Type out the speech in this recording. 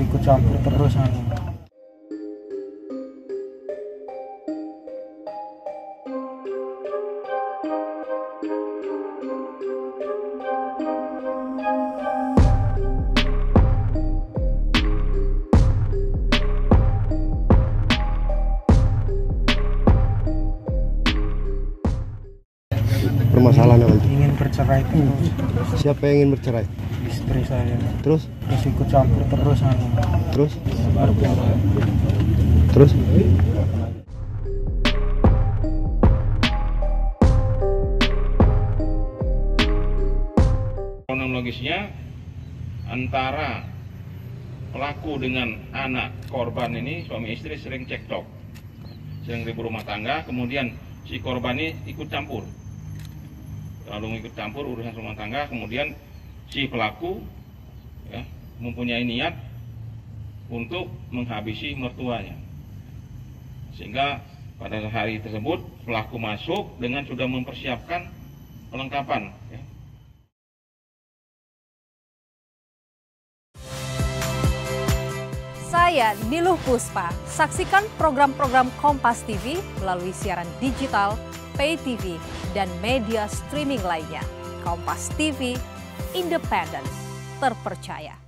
ikut campur terus aku. Permasalahan apa? Ingin bercerai terus. Siapa yang ingin bercerai? Istri saya. Terus ikut campur terus aku. Terus? Kronologisnya antara pelaku dengan anak korban ini, suami istri sering cekcok, sering ribut rumah tangga. Kemudian si korban ini ikut campur urusan rumah tangga. Kemudian si pelaku ya, mempunyai niat untuk menghabisi mertuanya, sehingga pada hari tersebut pelaku masuk dengan sudah mempersiapkan perlengkapan ya. Saya Niluh Puspa, saksikan program-program Kompas TV melalui siaran digital, pay TV, dan media streaming lainnya. Kompas TV, independen, terpercaya.